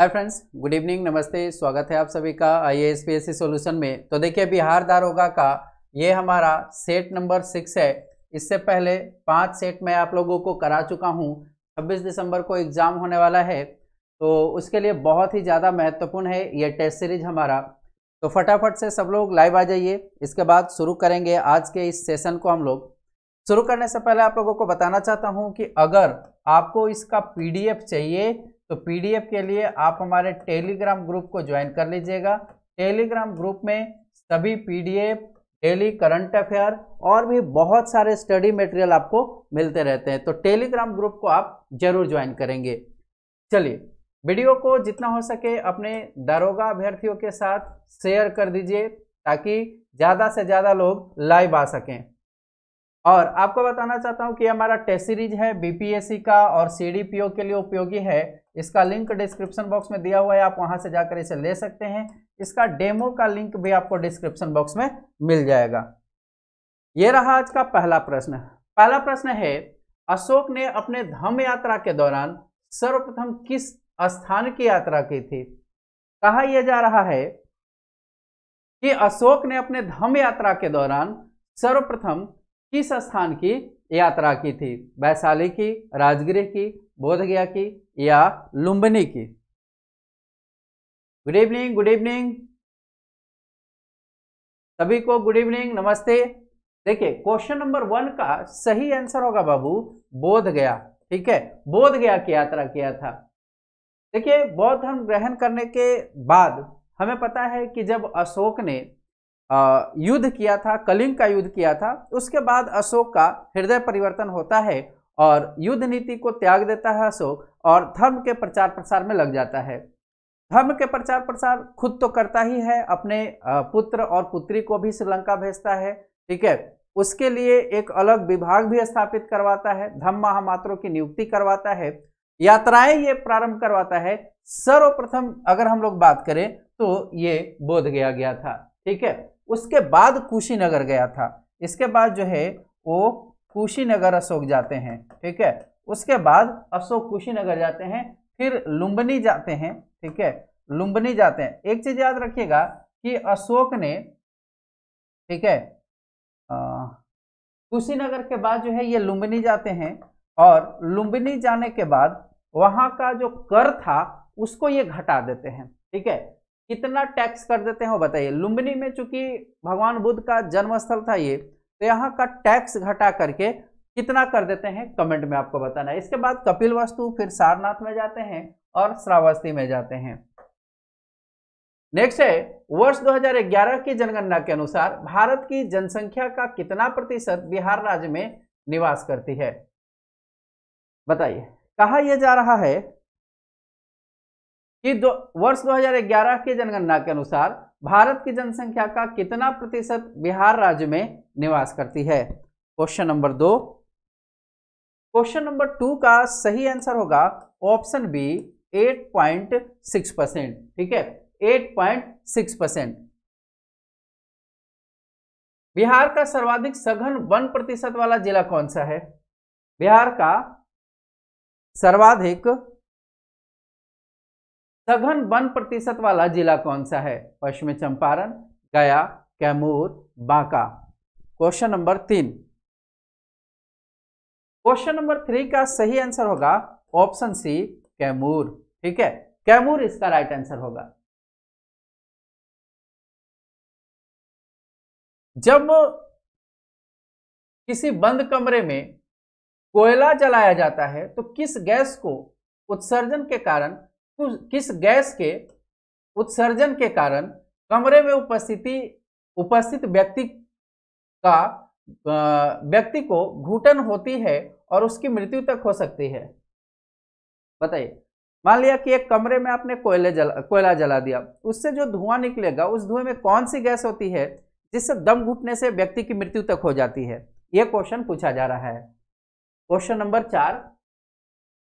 Hi friends, good evening, नमस्ते, स्वागत है आप सभी का IAS PSC सॉल्यूशन में। तो देखिए, बिहार दारोगा का ये हमारा सेट नंबर 6 है। इससे पहले 5 सेट मैं आप लोगों को करा चुका हूँ। 26 दिसंबर को एग्ज़ाम होने वाला है, तो उसके लिए बहुत ही ज़्यादा महत्वपूर्ण है ये टेस्ट सीरीज हमारा। तो फटाफट से सब लोग लाइव आ जाइए, इसके बाद शुरू करेंगे आज के इस सेशन को हम लोग। शुरू करने से पहले आप लोगों को बताना चाहता हूँ कि अगर आपको इसका PDF चाहिए तो PDF के लिए आप हमारे टेलीग्राम ग्रुप को ज्वाइन कर लीजिएगा। टेलीग्राम ग्रुप में सभी PDF, डेली करंट अफेयर और भी बहुत सारे स्टडी मटेरियल आपको मिलते रहते हैं, तो टेलीग्राम ग्रुप को आप जरूर ज्वाइन करेंगे। चलिए, वीडियो को जितना हो सके अपने दारोगा अभ्यर्थियों के साथ शेयर कर दीजिए ताकि ज़्यादा से ज़्यादा लोग लाइव आ सकें। और आपको बताना चाहता हूँ कि हमारा टेस्ट सीरीज है BPSC का और CDPO के लिए उपयोगी है। इसका लिंक डिस्क्रिप्शन बॉक्स में दिया हुआ है, आप वहां से जाकर इसे ले सकते हैं। इसका डेमो का लिंक भी आपको डिस्क्रिप्शन बॉक्स में मिल जाएगा। ये रहा आज का पहला प्रश्न। पहला प्रश्न है, अशोक ने अपने धम्म यात्रा के दौरान सर्वप्रथम किस स्थान की यात्रा की थी? कहा यह जा रहा है कि अशोक ने अपने धम्म यात्रा के दौरान सर्वप्रथम किस स्थान की यात्रा की थी? वैशाली की, राजगृह की, बोध गया की या लुम्बिनी की? गुड इवनिंग, गुड इवनिंग सभी को, गुड इवनिंग, नमस्ते। देखिए, क्वेश्चन नंबर 1 का सही आंसर होगा बाबू बोध गया। ठीक है, बोध गया की यात्रा किया था। देखिए, बौद्ध धर्म ग्रहण करने के बाद हमें पता है कि जब अशोक ने युद्ध किया था, कलिंग का युद्ध किया था, उसके बाद अशोक का हृदय परिवर्तन होता है और युद्ध नीति को त्याग देता है अशोक और धर्म के प्रचार प्रसार में लग जाता है। धर्म के प्रचार प्रसार खुद तो करता ही है, अपने पुत्र और पुत्री को भी श्रीलंका भेजता है। ठीक है, उसके लिए एक अलग विभाग भी स्थापित करवाता है, धम्म महामात्रों की नियुक्ति करवाता है, यात्राएं ये प्रारंभ करवाता है। सर्वप्रथम अगर हम लोग बात करें तो ये बोध गया गया था। ठीक है, उसके बाद कुशीनगर गया था। इसके बाद जो है वो कुशीनगर अशोक जाते हैं। ठीक है, उसके बाद अशोक कुशीनगर जाते हैं, फिर लुम्बिनी जाते हैं। ठीक है, लुम्बिनी जाते हैं। एक चीज याद रखिएगा कि अशोक ने, ठीक है, कुशीनगर के बाद जो है ये लुम्बिनी जाते हैं और लुम्बिनी जाने के बाद वहां का जो कर था उसको ये घटा देते हैं। ठीक है, कितना टैक्स कर देते हैं वो बताइए। लुम्बिनी में चूंकि भगवान बुद्ध का जन्मस्थल था ये, तो यहाँ का टैक्स घटा करके कितना कर देते हैं कमेंट में आपको बताना है। इसके बाद कपिलवस्तु, फिर सारनाथ में जाते हैं और श्रावस्ती में जाते हैं। नेक्स्ट है, वर्ष 2011 की जनगणना के अनुसार भारत की जनसंख्या का कितना प्रतिशत बिहार राज्य में निवास करती है? बताइए। कहा यह जा रहा है कि वर्ष 2011 की जनगणना के अनुसार भारत की जनसंख्या का कितना प्रतिशत बिहार राज्य में निवास करती है? Question number 2। क्वेश्चन नंबर 2 का सही आंसर होगा ऑप्शन बी 8.6%। ठीक है, 8.6%। बिहार का सर्वाधिक सघन 1% वाला जिला कौन सा है? बिहार का सर्वाधिक सघन 1% वाला जिला कौन सा है? पश्चिमी Champaran, Gaya, Kaimur, Banka. Question number 3। Question number 3 का सही आंसर होगा ऑप्शन सी कैमूर। ठीक है, कैमूर इसका राइट आंसर होगा। जब किसी बंद कमरे में कोयला जलाया जाता है तो किस गैस को उत्सर्जन के कारण कमरे में उपस्थित व्यक्ति को घुटन होती है और उसकी मृत्यु तक हो सकती है? बताइए। मान लिया कि एक कमरे में आपने कोयला जला दिया, उससे जो धुआं निकलेगा उस धुएं में कौन सी गैस होती है जिससे दम घुटने से व्यक्ति की मृत्यु तक हो जाती है? यह क्वेश्चन पूछा जा रहा है। क्वेश्चन नंबर 4,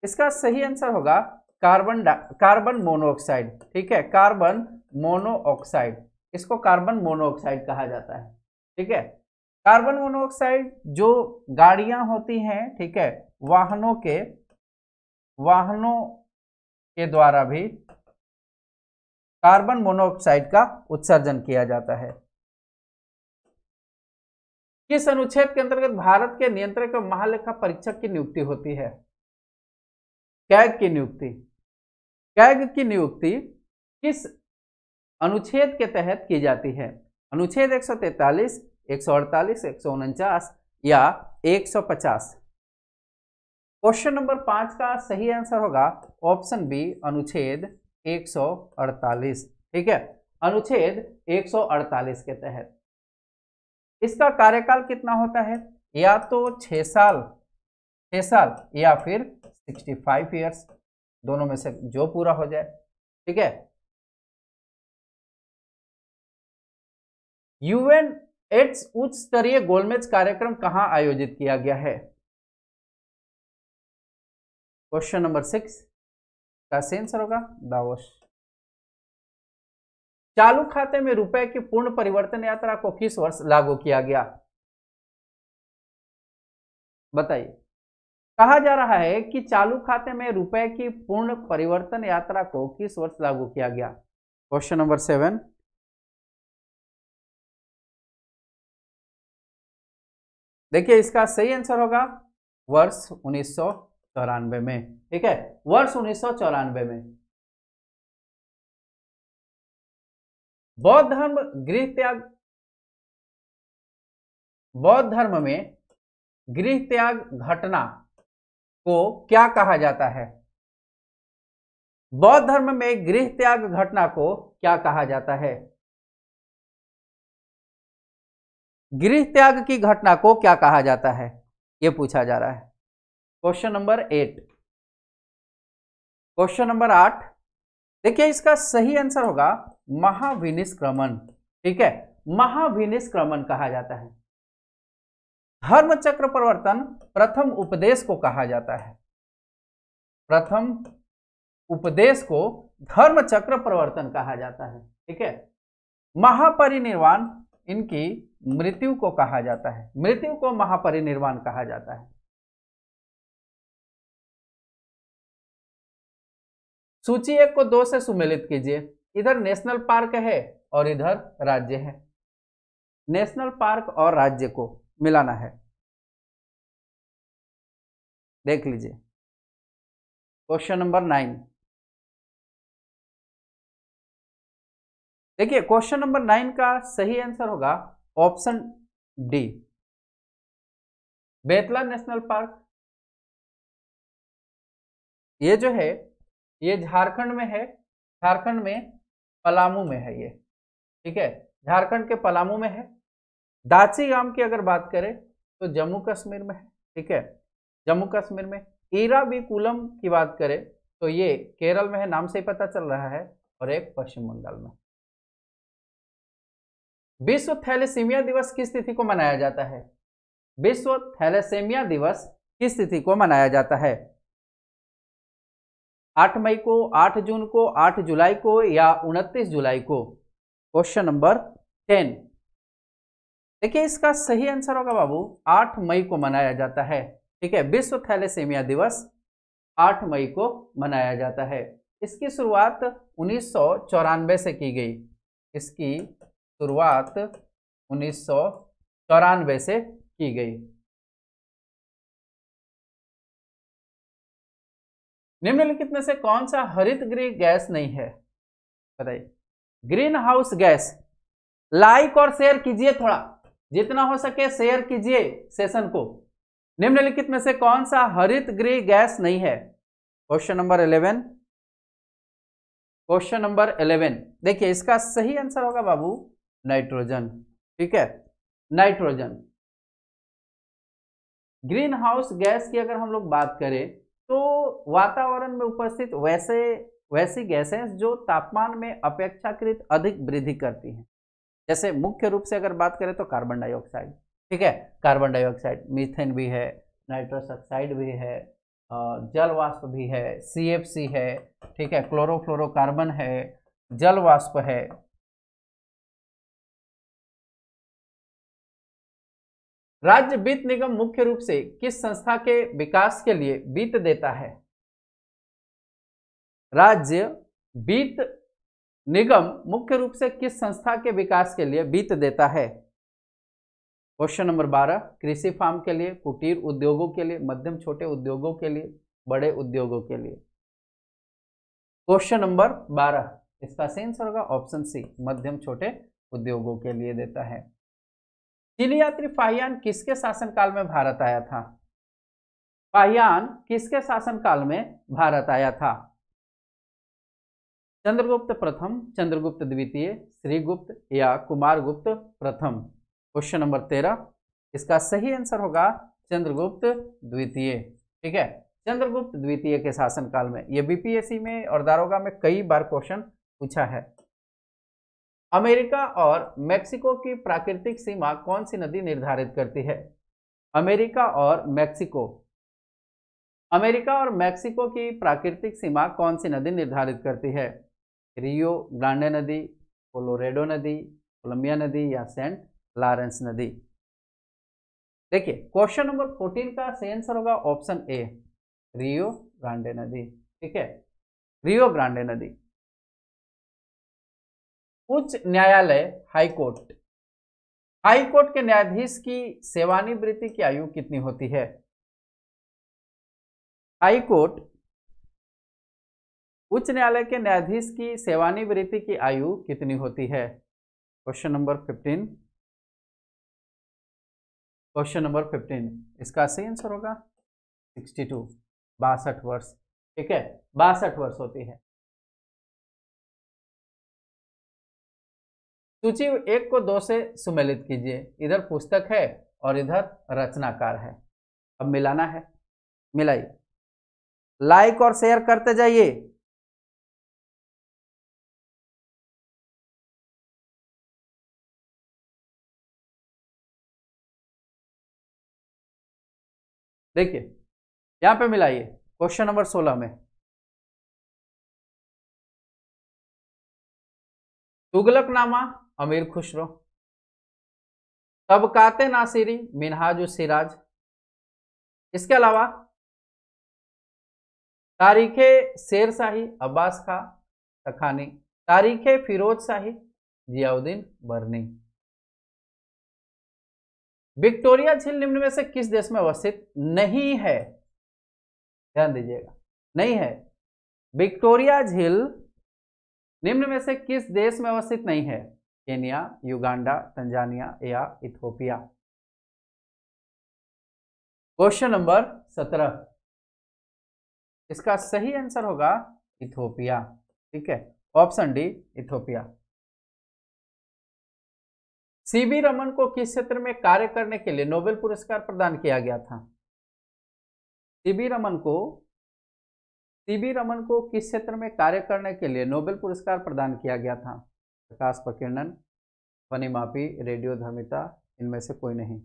इसका सही आंसर होगा कार्बन मोनोऑक्साइड। ठीक है, कार्बन मोनोऑक्साइड, इसको कार्बन मोनोऑक्साइड कहा जाता है। ठीक है, कार्बन मोनोऑक्साइड जो गाड़ियां होती हैं, ठीक है, वाहनों के द्वारा भी कार्बन मोनोऑक्साइड का उत्सर्जन किया जाता है। किस अनुच्छेद के अंतर्गत भारत के नियंत्रक और महालेखा परीक्षक की नियुक्ति होती है? कैग की नियुक्ति। कैग की नियुक्ति किस अनुच्छेद के तहत की जाती है? अनुच्छेद 143, 148, 149 या 150। क्वेश्चन नंबर 5 का सही आंसर होगा ऑप्शन बी अनुच्छेद 148। ठीक है, अनुच्छेद 148 के तहत इसका कार्यकाल कितना होता है? या तो 6 साल या फिर 65 इयर्स, दोनों में से जो पूरा हो जाए। ठीक है, यूएन एड्स उच्च स्तरीय गोलमेज कार्यक्रम कहाँ आयोजित किया गया है? क्वेश्चन नंबर 6 का आंसर होगा दावोस। चालू खाते में रुपए की पूर्ण परिवर्तन यात्रा को किस वर्ष लागू किया गया? बताइए। कहा जा रहा है कि चालू खाते में रुपए की पूर्ण परिवर्तन यात्रा को किस वर्ष लागू किया गया? Question number 7। देखिए, इसका सही आंसर होगा वर्ष 1994 में। ठीक है, वर्ष 1994 में। बौद्ध धर्म में गृह त्याग घटना को क्या कहा जाता है? बौद्ध धर्म में गृह त्याग घटना को क्या कहा जाता है? गृह त्याग की घटना को क्या कहा जाता है, यह पूछा जा रहा है। Question number 8। क्वेश्चन नंबर 8, देखिए इसका सही आंसर होगा महाविनिष्क्रमण। ठीक है, महाविनिष्क्रमण कहा जाता है। धर्मचक्र प्रवर्तन प्रथम उपदेश को कहा जाता है। प्रथम उपदेश को धर्मचक्र प्रवर्तन कहा जाता है। ठीक है, महापरिनिर्वाण इनकी मृत्यु को कहा जाता है। मृत्यु को महापरिनिर्वाण कहा जाता है। सूची 1 को 2 से सुमेलित कीजिए। इधर नेशनल पार्क है और इधर राज्य है। नेशनल पार्क और राज्य को मिलाना है। देख लीजिए क्वेश्चन नंबर 9। देखिए, क्वेश्चन नंबर 9 का सही आंसर होगा option D Betla national park. ये जो है ये झारखंड में है। झारखंड में पलामू में है ये। ठीक है, झारखंड के पलामू में है। दाची गांव की अगर बात करें तो जम्मू कश्मीर में है। ठीक है, जम्मू कश्मीर में। इराविकुलम की बात करें तो ये केरल में है, नाम से ही पता चल रहा है। और एक पश्चिम बंगाल में। विश्व थैलेसीमिया दिवस किस तिथि को मनाया जाता है? विश्व थैलेसीमिया दिवस किस तिथि को मनाया जाता है? 8 मई को, 8 जून को, 8 जुलाई को या 29 जुलाई को? Question number 10। देखिए, इसका सही आंसर होगा बाबू 8 मई को मनाया जाता है। ठीक है, विश्व थैलेसीमिया दिवस 8 मई को मनाया जाता है। इसकी शुरुआत 1994 से की गई। इसकी शुरुआत 1994 से की गई। निम्नलिखित में से कौन सा हरित गृह गैस नहीं है? बताइए। Green house gas. लाइक और शेयर कीजिए, थोड़ा जितना हो सके शेयर कीजिए सेशन को। निम्नलिखित में से कौन सा हरित गृह गैस नहीं है? Question number 11। क्वेश्चन नंबर 11, देखिए इसका सही आंसर होगा बाबू नाइट्रोजन। ठीक है, नाइट्रोजन। ग्रीन हाउस गैस की अगर हम लोग बात करें तो वातावरण में उपस्थित वैसी गैसें जो तापमान में अपेक्षाकृत अधिक वृद्धि करती हैं। जैसे मुख्य रूप से अगर बात करें तो कार्बन डाइऑक्साइड। ठीक है, कार्बन डाइऑक्साइड, मीथेन भी है, नाइट्रस ऑक्साइड भी है, जलवाष्प भी है, CFC है। ठीक है, क्लोरोफ्लोरोकार्बन है, जलवाष्प है। राज्य वित्त निगम मुख्य रूप से किस संस्था के विकास के लिए वित्त देता है? राज्य वित्त निगम मुख्य रूप से किस संस्था के विकास के लिए वित्त देता है? क्वेश्चन नंबर 12, कृषि फार्म के लिए, कुटीर उद्योगों के लिए, मध्यम छोटे उद्योगों के लिए, बड़े उद्योगों के लिए। क्वेश्चन नंबर 12 इसका आंसर होगा ऑप्शन सी, मध्यम छोटे उद्योगों के लिए देता है। चिली यात्री फाबियान किसके शासनकाल में भारत आया था? फाबियान किसके शासनकाल में भारत आया था? चंद्रगुप्त प्रथम, चंद्रगुप्त द्वितीय, श्रीगुप्त या कुमारगुप्त प्रथम। क्वेश्चन नंबर 13 इसका सही आंसर होगा चंद्रगुप्त द्वितीय। ठीक है, चंद्रगुप्त द्वितीय के शासनकाल में। यह बीपीएससी में और दारोगा में कई बार क्वेश्चन पूछा है। अमेरिका और मेक्सिको की प्राकृतिक सीमा कौन सी नदी निर्धारित करती है? अमेरिका और मेक्सिको, अमेरिका और मेक्सिको की प्राकृतिक सीमा कौन सी नदी निर्धारित करती है? रियो ग्रांडे नदी, कोलोरेडो नदी, कोलंबिया नदी या सेंट लॉरेंस नदी। देखिए क्वेश्चन नंबर 14 का सही आंसर होगा ऑप्शन ए, रियो ग्रांडे नदी। ठीक है, रियो ग्रांडे नदी। उच्च न्यायालय हाईकोर्ट, हाईकोर्ट के न्यायाधीश की सेवानिवृत्ति की आयु कितनी होती है? हाईकोर्ट उच्च न्यायालय के न्यायाधीश की सेवानिवृत्ति की आयु कितनी होती है? क्वेश्चन नंबर 15, क्वेश्चन नंबर 15 इसका सही आंसर होगा 62, 62 वर्ष। ठीक है, 62 वर्ष होती है। सूची 1 को 2 से सुमेलित कीजिए। इधर पुस्तक है और इधर रचनाकार है, अब मिलाना है, मिलाइए। लाइक और शेयर करते जाइए। देखिए यहां पे मिलाइए। क्वेश्चन नंबर 16 में तुगलकनामा अमीर खुसरो, तबकाते नासिरी मिनहाज-उस-सिराज, इसके अलावा तारीखे शेरशाही अब्बास खां तखानी, तारीखे फिरोज शाही जियाउद्दीन बर्नी। विक्टोरिया झील निम्न में से किस देश में अवस्थित नहीं है? ध्यान दीजिएगा, नहीं है। विक्टोरिया झील निम्न में से किस देश में अवस्थित नहीं है? केन्या, युगांडा, तंजानिया या इथियोपिया। क्वेश्चन नंबर 17 इसका सही आंसर होगा इथियोपिया। ठीक है, option D Ethiopia. CV Raman को किस क्षेत्र में कार्य करने के लिए नोबेल पुरस्कार प्रदान किया गया था? सीवी रमन को किस क्षेत्र में कार्य करने के लिए नोबेल पुरस्कार प्रदान किया गया था? प्रकाश प्रकीर्णन, ध्वनिमापी, रेडियोधर्मिता, इनमें से कोई नहीं।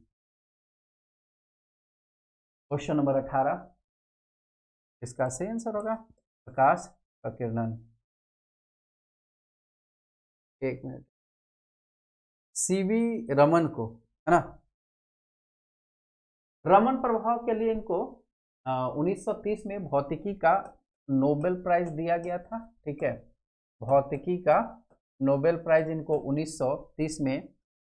क्वेश्चन नंबर 18 इसका सही आंसर होगा प्रकाश प्रकीर्णन। एक मिनट, सीवी रमन को, है ना, रमन प्रभाव के लिए इनको 1930 में भौतिकी का नोबेल प्राइज दिया गया था। ठीक है, भौतिकी का नोबेल प्राइज इनको 1930 में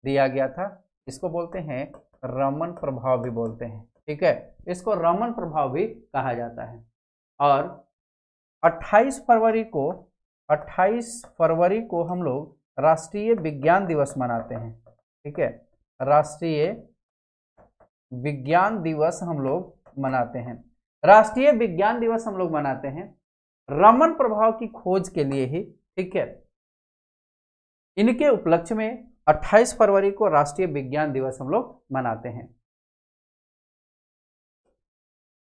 दिया गया था। इसको बोलते हैं रमन प्रभाव भी बोलते हैं। ठीक है, इसको रमन प्रभाव भी कहा जाता है। और 28 फरवरी को हम लोग राष्ट्रीय विज्ञान दिवस मनाते हैं। ठीक है, राष्ट्रीय विज्ञान दिवस हम लोग मनाते हैं। राष्ट्रीय विज्ञान दिवस हम लोग मनाते हैं रमन प्रभाव की खोज के लिए ही। ठीक है, इनके उपलक्ष्य में 28 फरवरी को राष्ट्रीय विज्ञान दिवस हम लोग मनाते हैं।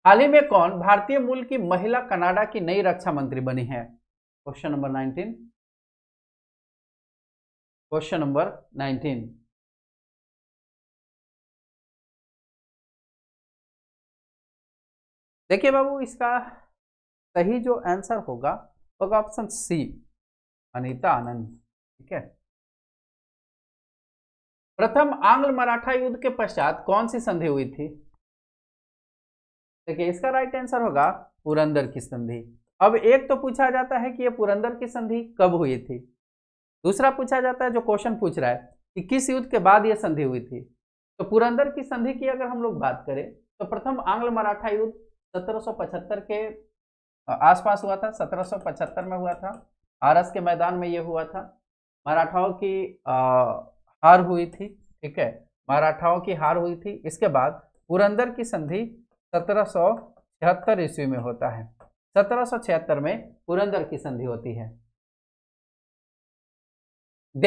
हाल ही में कौन भारतीय मूल की महिला कनाडा की नई रक्षा मंत्री बनी है? क्वेश्चन नंबर 19, क्वेश्चन नंबर 19 देखिए बाबू, इसका सही जो आंसर होगा होगा ऑप्शन सी, अनीता आनंद। ठीक है, प्रथम आंग्ल मराठा युद्ध के पश्चात कौन सी संधि हुई थी? देखिए इसका राइट आंसर होगा पुरंदर की संधि। अब एक तो पूछा जाता है कि यह पुरंदर की संधि कब हुई थी, दूसरा पूछा जाता है, जो क्वेश्चन पूछ रहा है कि किस युद्ध के बाद यह संधि हुई थी, तो पुरंदर की संधि की अगर हम लोग बात करें तो प्रथम आंग्ल मराठा युद्ध 1775 के आसपास हुआ था, 1775 में हुआ था, आरस के मैदान में ये हुआ था, मराठाओं की हार हुई थी, ठीक है, मराठाओं की हार हुई थी। इसके बाद पुरंदर की संधि 1776 ईस्वी में होता है, 1776 में पुरंदर की संधि होती है।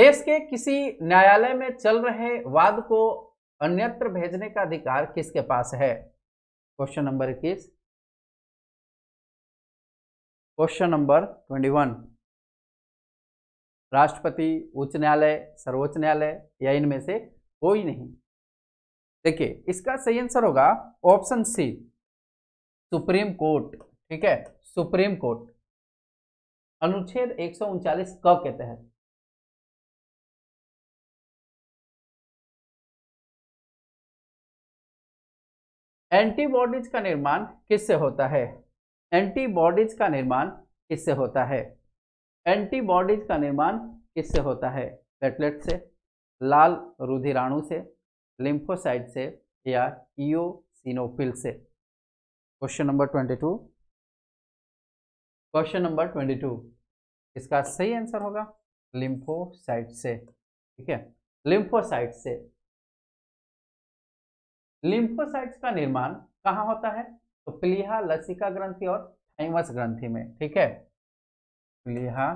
देश के किसी न्यायालय में चल रहे वाद को अन्यत्र भेजने का अधिकार किसके पास है? Question number 21, question number 21। राष्ट्रपति, उच्च न्यायालय, सर्वोच्च न्यायालय या इनमें से कोई नहीं। देखिए इसका सही आंसर होगा ऑप्शन सी, सुप्रीम कोर्ट। ठीक है, सुप्रीम कोर्ट अनुच्छेद 139 क के तहत। एंटीबॉडीज का निर्माण किससे होता है? एंटीबॉडीज का निर्माण किससे होता है? एंटीबॉडीज का निर्माण किससे होता है? प्लेटलेट से, लाल रुधिराणु से, लिम्फोसाइट से या इओसिनोफिल से। क्वेश्चन नंबर 22, क्वेश्चन नंबर 22 इसका सही आंसर होगा लिम्फोसाइट से। ठीक है, लिम्फोसाइट से। लिम्फोसाइट्स का निर्माण कहाँ होता है? तो प्लीहा लसिका ग्रंथि और थाइमस ग्रंथि में। ठीक है, प्लीहा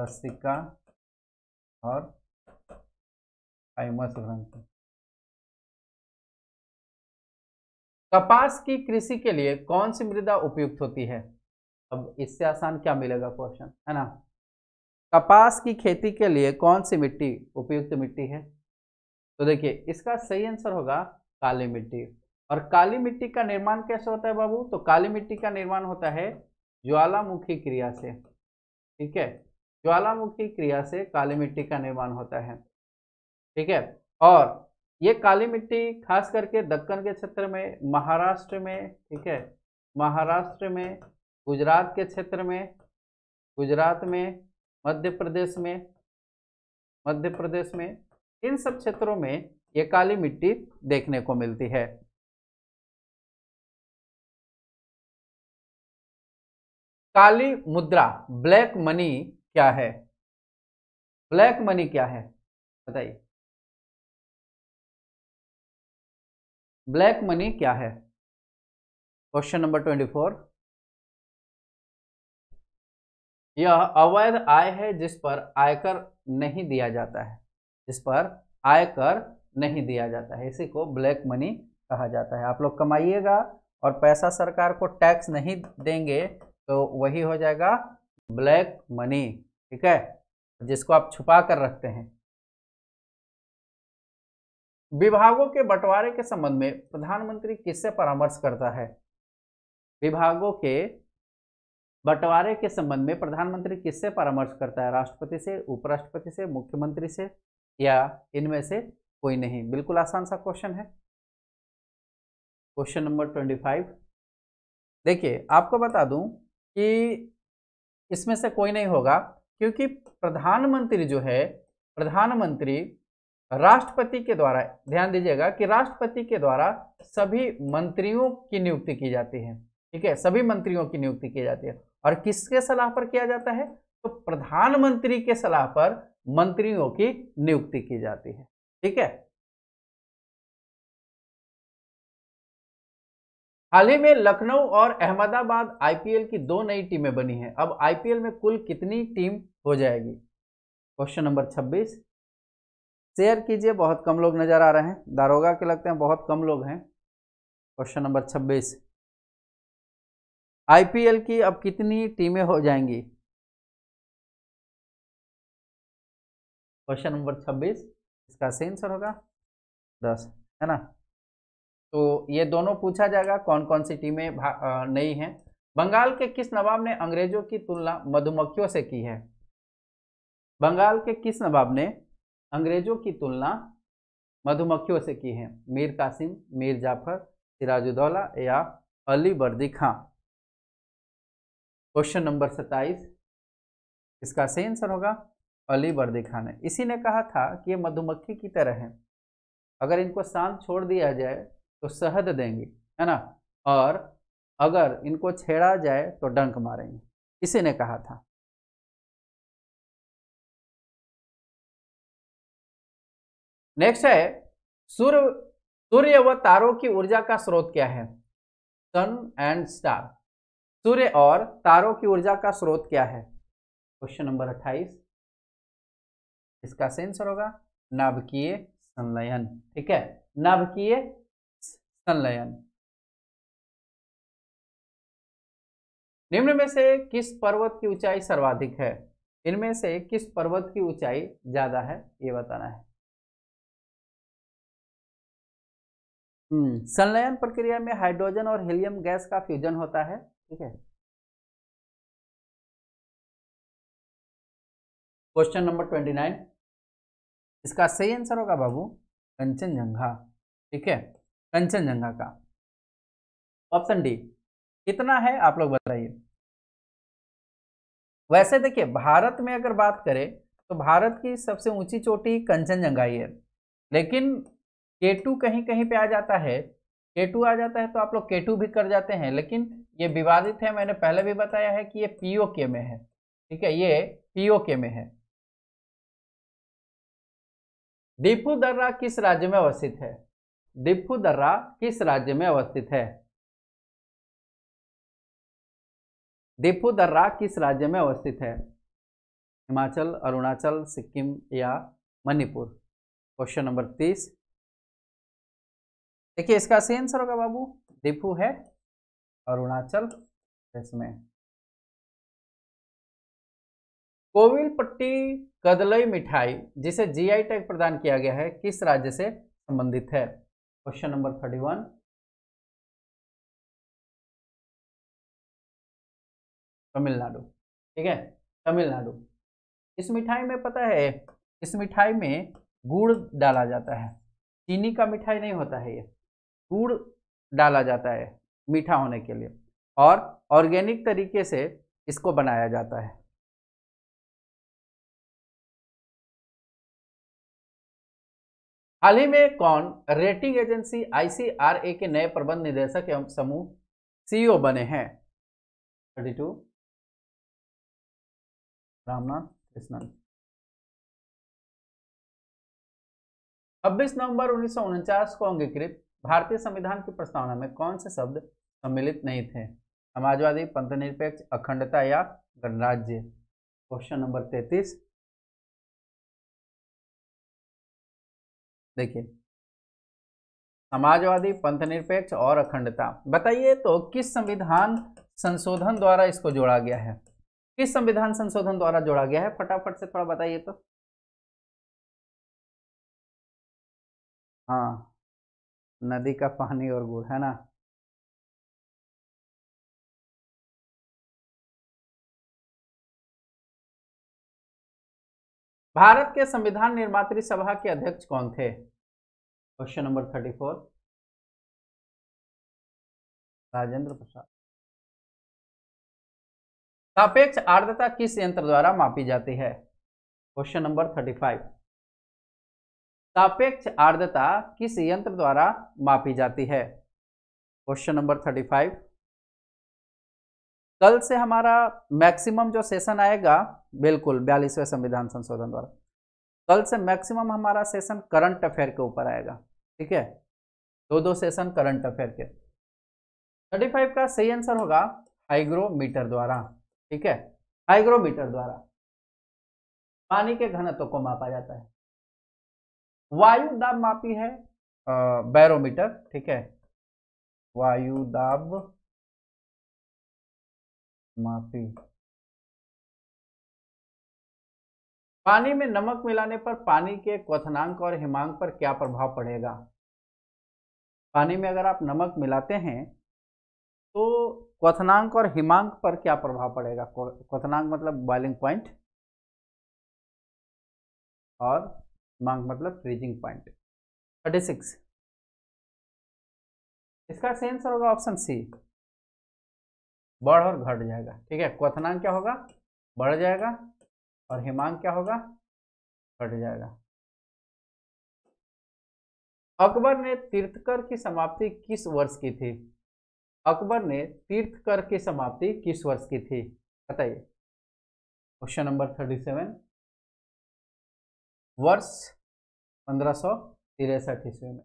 लसिका और थाइमस ग्रंथि। कपास की कृषि के लिए कौन सी मृदा उपयुक्त होती है? अब इससे आसान क्या मिलेगा क्वेश्चन, है ना। कपास की खेती के लिए कौन सी मिट्टी उपयुक्त मिट्टी है? तो देखिए इसका सही आंसर होगा काली मिट्टी। और काली मिट्टी का निर्माण कैसे होता है बाबू? तो काली मिट्टी का निर्माण होता है ज्वालामुखी क्रिया से। ठीक है, ज्वालामुखी क्रिया से काली मिट्टी का निर्माण होता है। ठीक है, और ये काली मिट्टी खास करके दक्कन के क्षेत्र में, महाराष्ट्र में, ठीक है, महाराष्ट्र में, गुजरात के क्षेत्र में, गुजरात में, मध्य प्रदेश में, मध्य प्रदेश में, इन सब क्षेत्रों में ये काली मिट्टी देखने को मिलती है। काली मुद्रा, ब्लैक मनी क्या है? ब्लैक मनी क्या है बताइए, ब्लैक मनी क्या है? Question number 24। यह अवैध आय है जिस पर आयकर नहीं दिया जाता है, इस पर आयकर नहीं दिया जाता है, इसी को ब्लैक मनी कहा जाता है। आप लोग कमाइएगा और पैसा सरकार को टैक्स नहीं देंगे तो वही हो जाएगा ब्लैक मनी। ठीक है, जिसको आप छुपा कर रखते हैं। विभागों के बंटवारे के संबंध में प्रधानमंत्री किससे परामर्श करता है? विभागों के बंटवारे के संबंध में प्रधानमंत्री किससे परामर्श करता है? राष्ट्रपति से, उपराष्ट्रपति से, मुख्यमंत्री से या इनमें से कोई नहीं। बिल्कुल आसान सा क्वेश्चन है। Question number 25। देखिए आपको बता दूं कि इसमें से कोई नहीं होगा, क्योंकि प्रधानमंत्री जो है, प्रधानमंत्री राष्ट्रपति के द्वारा, ध्यान दीजिएगा कि राष्ट्रपति के द्वारा सभी मंत्रियों की नियुक्ति की जाती है। ठीक है, सभी मंत्रियों की नियुक्ति की जाती है। और किसके सलाह पर किया जाता है? तो प्रधानमंत्री के सलाह पर मंत्रियों की नियुक्ति की जाती है। ठीक है, हाल ही में लखनऊ और अहमदाबाद आईपीएल की 2 नई टीमें बनी हैं। अब आईपीएल में कुल कितनी टीम हो जाएगी? Question number 26। शेयर कीजिए, बहुत कम लोग नजर आ रहे हैं, दारोगा के लगते हैं बहुत कम लोग हैं। क्वेश्चन नंबर 26, आईपीएल की अब कितनी टीमें हो जाएंगी? क्वेश्चन नंबर 26 इसका सही आंसर होगा 10, है ना। तो ये दोनों पूछा जाएगा, कौन कौन सी टीमें नई हैं। बंगाल के किस नवाब ने अंग्रेजों की तुलना मधुमक्खियों से की है? बंगाल के किस नवाब ने अंग्रेजों की तुलना मधुमक्खियों से की है? मीर कासिम, मीर जाफर, सिराजुद्दौला या अली बर्दी खां। Question number 27। इसका सही आंसर होगा अली बर्दी खान है। इसी ने कहा था कि ये मधुमक्खी की तरह है, अगर इनको शांत छोड़ दिया जाए तो शहद देंगी, है ना, और अगर इनको छेड़ा जाए तो डंक मारेंगे, इसी ने कहा था। नेक्स्ट है सूर्य व तारों की ऊर्जा का स्रोत क्या है? सन एंड स्टार। सूर्य और तारों की ऊर्जा का स्रोत क्या है? क्वेश्चन नंबर 28, इसका सही आंसर होगा नाभिकीय संलयन। ठीक है, नाभिकीय संलयन। निम्न में से किस पर्वत की ऊंचाई सर्वाधिक है? इनमें से किस पर्वत की ऊंचाई ज्यादा है ये बताना है। संलयन प्रक्रिया में हाइड्रोजन और हीलियम गैस का फ्यूजन होता है। ठीक है, क्वेश्चन नंबर 29, इसका सही आंसर होगा बाबू कंचनजंगा। ठीक है, कंचनजंगा का ऑप्शन डी। कितना है आप लोग बताइए। वैसे देखिए भारत में अगर बात करें तो भारत की सबसे ऊंची चोटी कंचनजंगा ही है, लेकिन K2 कहीं कहीं पे आ जाता है, K2 आ जाता है तो आप लोग K2 भी कर जाते हैं, लेकिन ये विवादित है। मैंने पहले भी बताया है कि ये POK में है। ठीक है, ये POK में है। डिफू दर्रा किस राज्य में अवस्थित है? डिफू दर्रा किस राज्य में अवस्थित है? डिफू दर्रा किस राज्य में अवस्थित है? हिमाचल, अरुणाचल, सिक्किम या मणिपुर। क्वेश्चन नंबर 30, देखिए इसका सही आंसर होगा बाबू डिफू है अरुणाचल प्रदेश में। कोविलपट्टी कदलई मिठाई जिसे जीआई टैग प्रदान किया गया है किस राज्य से संबंधित है? Question number 31, Tamil Nadu. ठीक है, तमिलनाडु। इस मिठाई में पता है, इस मिठाई में गुड़ डाला जाता है, चीनी का मिठाई नहीं होता है, ये गुड़ डाला जाता है मीठा होने के लिए, और ऑर्गेनिक तरीके से इसको बनाया जाता है। हाल ही में कौन रेटिंग एजेंसी ICRA के नए प्रबंध निदेशक एवं समूह CEO बने हैं? 32 रामनाथ कृष्णन। 26 नवंबर 1949 को अंगीकृत भारतीय संविधान की प्रस्तावना में कौन से शब्द सम्मिलित नहीं थे? समाजवादी, पंथनिरपेक्ष, अखंडता या गणराज्य। क्वेश्चन नंबर 33, देखिए समाजवादी, पंथनिरपेक्ष और अखंडता। बताइए तो किस संविधान संशोधन द्वारा इसको जोड़ा गया है? किस संविधान संशोधन द्वारा जोड़ा गया है? फटाफट से थोड़ा बताइए तो। हाँ, नदी का पानी और गुड़, है ना। भारत के संविधान निर्मात्री सभा के अध्यक्ष कौन थे? Question number 34, Rajendra Prasad. सापेक्ष आर्द्रता किस यंत्र द्वारा मापी जाती है? क्वेश्चन नंबर 35, सापेक्ष आर्द्रता किस यंत्र द्वारा मापी जाती है? Question number 35। कल से हमारा मैक्सिमम जो सेशन आएगा, बिल्कुल 42वें संविधान संशोधन द्वारा, कल से मैक्सिमम हमारा सेशन करंट अफेयर के ऊपर आएगा। ठीक है, दो सेशन करंट अफेयर के। 35 का सही आंसर होगा हाइग्रोमीटर द्वारा। ठीक है, हाइग्रोमीटर द्वारा पानी के घनत्व को मापा जाता है। वायु दाब मापी है बैरोमीटर। ठीक है, वायु दाब मापी। पानी में नमक मिलाने पर पानी के क्वथनांक और हिमांक पर क्या प्रभाव पड़ेगा? पानी में अगर आप नमक मिलाते हैं तो क्वथनांक और हिमांक पर क्या प्रभाव पड़ेगा? क्वथनांक मतलब बॉइलिंग पॉइंट और मांग मतलब फ्रीजिंग पॉइंट। 36, इसका सही आंसर होगा ऑप्शन सी, बढ़ और घट जाएगा। ठीक है, क्वथनांक क्या होगा? बढ़ जाएगा और हिमांक क्या होगा, घट जाएगा। अकबर ने तीर्थकर की समाप्ति किस वर्ष की थी? अकबर ने तीर्थकर की समाप्ति किस वर्ष की थी बताइए। क्वेश्चन नंबर 37, वर्ष 1563 ईस्वी में।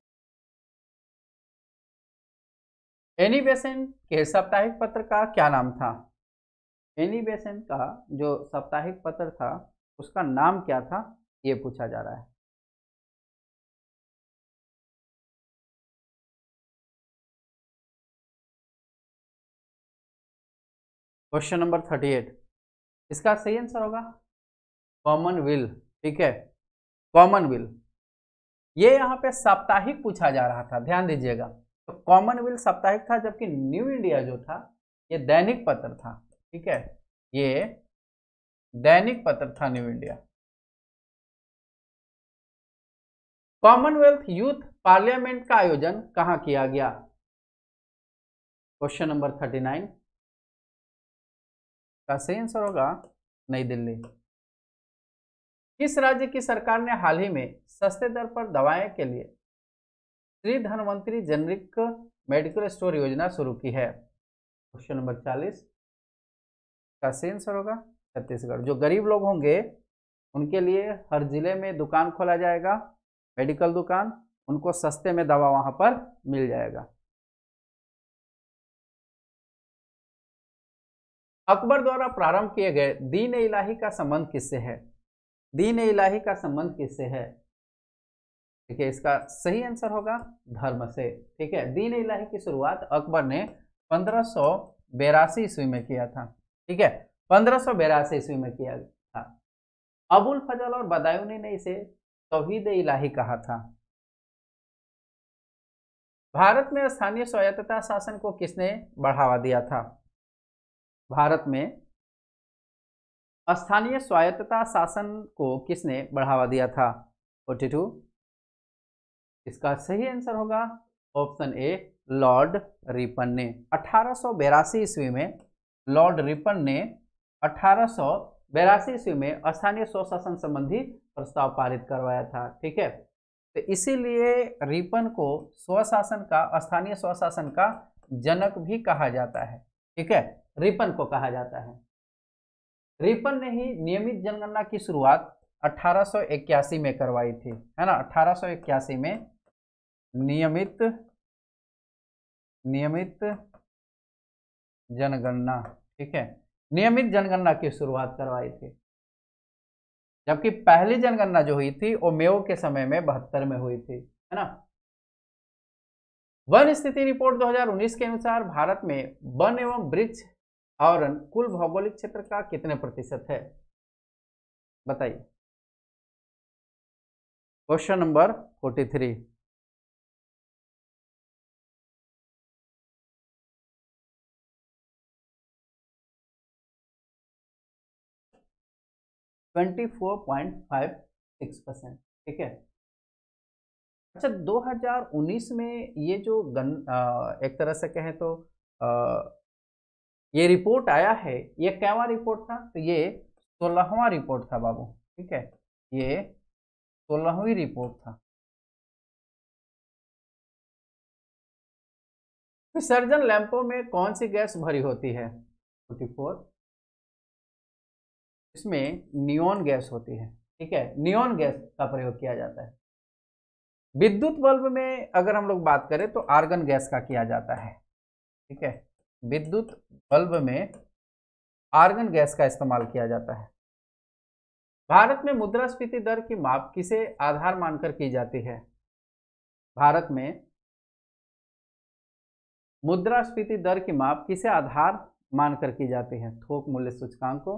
एनी बेसेंट के साप्ताहिक पत्र का क्या नाम था? एनी बेसेंट का जो साप्ताहिक पत्र था उसका नाम क्या था ये पूछा जा रहा है। क्वेश्चन नंबर 38, इसका सही आंसर होगा कॉमनवेल्थ। ठीक है, कॉमनवेल्थ। ये यहाँ पे साप्ताहिक पूछा जा रहा था, ध्यान दीजिएगा। तो कॉमनवेल्थ साप्ताहिक था, जबकि न्यू इंडिया जो था ये दैनिक पत्र था। ठीक है, ये दैनिक पत्र था new India. Commonwealth youth parliament का आयोजन कहाँ किया गया? क्वेश्चन नंबर 39 का सही आंसर होगा नई दिल्ली। किस राज्य की सरकार ने हाल ही में सस्ते दर पर दवाएं के लिए Shri Dhanvantari generic medical store योजना शुरू की है? क्वेश्चन नंबर 40 का सही आंसर होगा छत्तीसगढ़। जो गरीब लोग होंगे उनके लिए हर जिले में दुकान खोला जाएगा, मेडिकल दुकान, उनको सस्ते में दवा वहां पर मिल जाएगा। अकबर द्वारा प्रारंभ किए गए दीन-ए इलाही का संबंध किससे है? दीन इलाही का संबंध किससे है? ठीक है, इसका सही आंसर होगा धर्म से। ठीक है, दीन इलाही की शुरुआत अकबर ने 1582 ईस्वी में किया था। ठीक है, 1582 ईस्वी में किया था। अबुल फजल और बदायूनी ने इसे तौहीद इलाही कहा था। भारत में स्थानीय स्वायत्तता शासन को किसने बढ़ावा दिया था? भारत में स्थानीय स्वायत्तता शासन को किसने बढ़ावा दिया था? 42, इसका सही आंसर होगा ऑप्शन ए लॉर्ड रिपन ने। 1882 ईस्वी में लॉर्ड रिपन ने 1882 ईस्वी में स्थानीय स्वशासन संबंधी प्रस्ताव पारित करवाया था। ठीक है, तो इसीलिए रिपन को स्वशासन का, स्थानीय स्वशासन का जनक भी कहा जाता है। ठीक है, रिपन को कहा जाता है। रिपन ने ही नियमित जनगणना की शुरुआत 1881 में करवाई थी, है ना। 1881 में नियमित जनगणना, ठीक है, नियमित जनगणना की शुरुआत करवाई थी। जबकि पहली जनगणना जो हुई थी वो मेयो के समय में 72 में हुई थी, है ना। वन स्थिति रिपोर्ट 2019 के अनुसार भारत में वन एवं वृक्ष आवरण कुल भौगोलिक क्षेत्र का कितने प्रतिशत है बताइए। Question number 43, %24.56। ठीक है, अच्छा 2019 में ये जो एक तरह से कहें तो ये रिपोर्ट आया है, ये कैवा रिपोर्ट था? तो ये 16वां रिपोर्ट था बाबू। ठीक है, ये 16वीं रिपोर्ट था। विसर्जन लैंपों में कौन सी गैस भरी होती है? 44, इसमें नियोन गैस होती है। ठीक है, नियोन गैस का प्रयोग किया जाता है। विद्युत बल्ब में अगर हम लोग बात करें तो आर्गन गैस का किया जाता है। ठीक है, विद्युत बल्ब में आर्गन गैस का इस्तेमाल किया जाता है। भारत में मुद्रास्फीति दर की माप किसे आधार मानकर की जाती है? भारत में मुद्रास्फीति दर की माप किसे आधार मानकर की जाती है? थोक मूल्य सूचकांक को,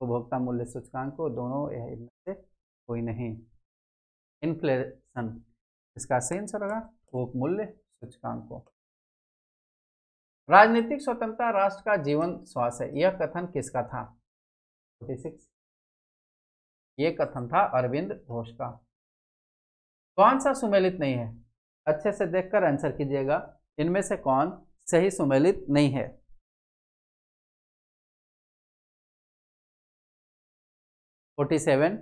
उपभोक्ता मूल्य सूचकांक को, दोनों या इनमें से कोई नहीं। इन्फ्लेशन, इसका सही आंसर होगा थोक मूल्य सूचकांक को। राजनीतिक स्वतंत्रता राष्ट्र का जीवन श्वास है, यह कथन किसका था? 46, ये कथन था अरविंद घोष का। कौन सा सुमेलित नहीं है? अच्छे से देखकर आंसर कीजिएगा, इनमें से कौन सही सुमेलित नहीं है। 47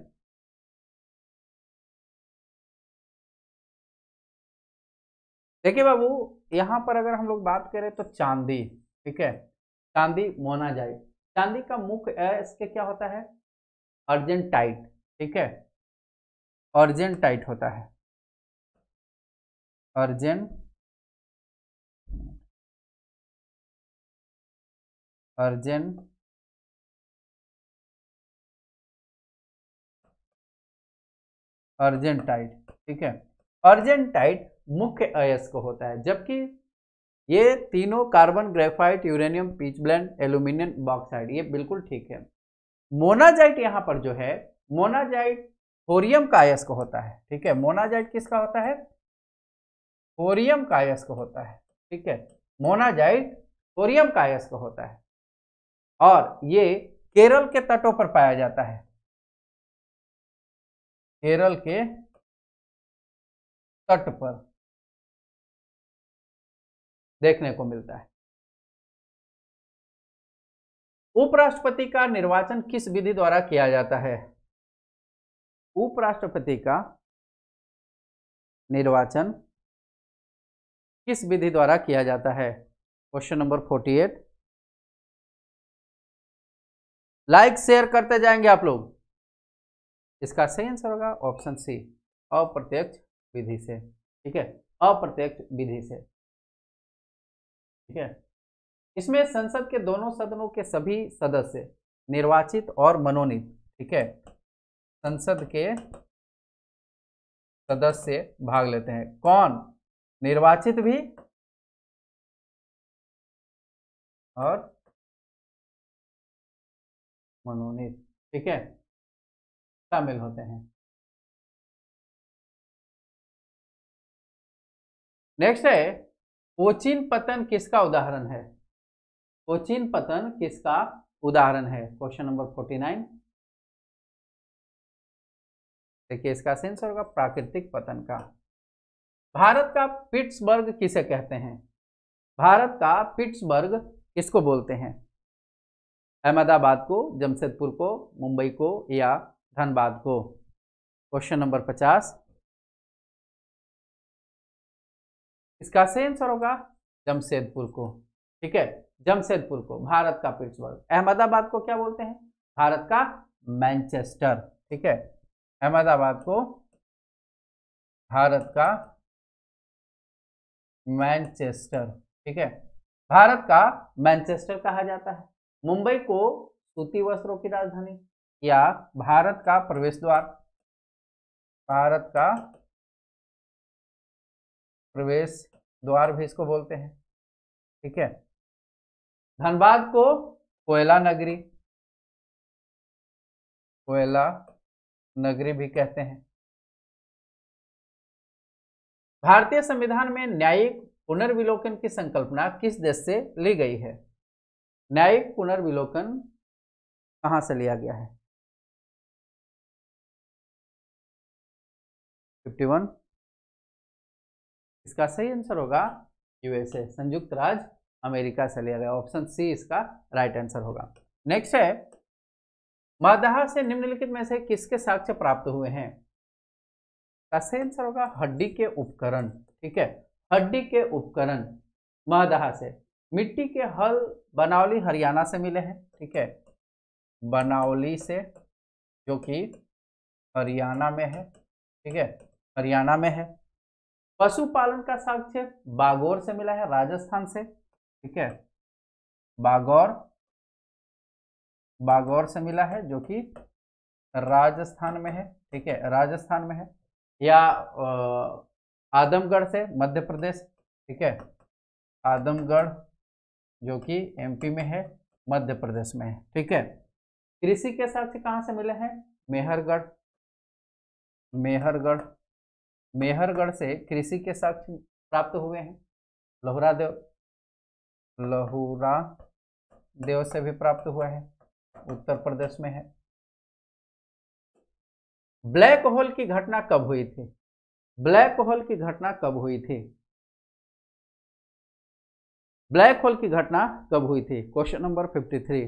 देखिए बाबू यहाँ पर अगर हम लोग बात करें तो चांदी, ठीक है, चांदी मोनाजाइट, चांदी का मुख्य इसके क्या होता है, अर्जेंटाइट, ठीक है, अर्जेंटाइट होता है, अर्जेंट अर्जेंटाइट, ठीक है, अर्जेंटाइट मुख्य अयस्क को होता है, जबकि ये तीनों carbon, graphite, uranium, pitchblende, aluminium bauxite, ये बिल्कुल ठीक है। मोनाजाइट यहाँ पर जो है, मोनाजाइट थोरियम का अयस्क को होता है, ठीक है, मोनाजाइट किसका होता है, थोरियम का अयस्क को होता है, ठीक है, मोनाजाइट थोरियम का अयस्क को होता है, और ये केरल के तटों पर पाया जाता है, केरल के तट पर देखने को मिलता है। उपराष्ट्रपति का निर्वाचन किस विधि द्वारा किया जाता है, उपराष्ट्रपति का निर्वाचन किस विधि द्वारा किया जाता है, क्वेश्चन नंबर 48। लाइक शेयर करते जाएंगे आप लोग, इसका सही आंसर होगा ऑप्शन सी, अप्रत्यक्ष विधि से, ठीक है, अप्रत्यक्ष विधि से, ठीक है। इसमें संसद के दोनों सदनों के सभी सदस्य निर्वाचित और मनोनीत, ठीक है, संसद के सदस्य भाग लेते हैं, कौन, निर्वाचित भी और मनोनीत, ठीक है, शामिल होते हैं। नेक्स्ट है, कोचीन पतन किसका उदाहरण है, कोचीन पतन किसका उदाहरण है, क्वेश्चन नंबर 49। देखिए इसका आंसर होगा प्राकृतिक पतन का। भारत का पिट्सबर्ग किसे कहते हैं, भारत का पिट्सबर्ग किसको बोलते हैं, अहमदाबाद को, जमशेदपुर को, मुंबई को, या धनबाद को, क्वेश्चन नंबर 50। इसका सही आंसर होगा जमशेदपुर को, ठीक है, जमशेदपुर को भारत का पिट्सबर्ग। अहमदाबाद को क्या बोलते हैं, भारत का मैनचेस्टर, ठीक है, अहमदाबाद को भारत का मैनचेस्टर, ठीक है, भारत का मैनचेस्टर कहा जाता है। मुंबई को सूती वस्त्रों की राजधानी, या भारत का प्रवेश द्वार, भारत का प्रवेश द्वार भी इसको बोलते हैं, ठीक है। धनबाद को कोयला नगरी, कोयला नगरी भी कहते हैं। भारतीय संविधान में न्यायिक पुनर्विलोकन की संकल्पना किस देश से ली गई है, न्यायिक पुनर्विलोकन कहां से लिया गया है, 51। इसका सही आंसर होगा यूएसए, संयुक्त राज्य अमेरिका से लिया गया, ऑप्शन सी इसका राइट आंसर होगा। नेक्स्ट है, मादाहा से निम्नलिखित में से किसके साक्ष्य प्राप्त हुए हैं, इसका सही आंसर होगा हड्डी के उपकरण, ठीक है, हड्डी के उपकरण मादाहा से। मिट्टी के हल बनावली हरियाणा से मिले हैं, ठीक है, बनावली से, जो कि हरियाणा में है, ठीक है, हरियाणा में है। पशुपालन का साक्ष्य बागौर से मिला है, राजस्थान से, ठीक है, बागौर, बागौर से मिला है, जो कि राजस्थान में है, ठीक है, राजस्थान में है। या आदमगढ़ से, मध्य प्रदेश, ठीक है, आदमगढ़ जो कि एमपी में है, मध्य प्रदेश में है, ठीक है। कृषि के साक्ष्य कहाँ से मिले हैं, मेहरगढ़, मेहरगढ़, मेहरगढ़ से कृषि के साक्ष्य प्राप्त हुए हैं। लोहरादेव, लोहरादेव से भी प्राप्त हुआ है, उत्तर प्रदेश में है। ब्लैक होल की घटना कब हुई थी, ब्लैक होल की घटना कब हुई थी, ब्लैक होल की घटना कब हुई थी, क्वेश्चन नंबर 53।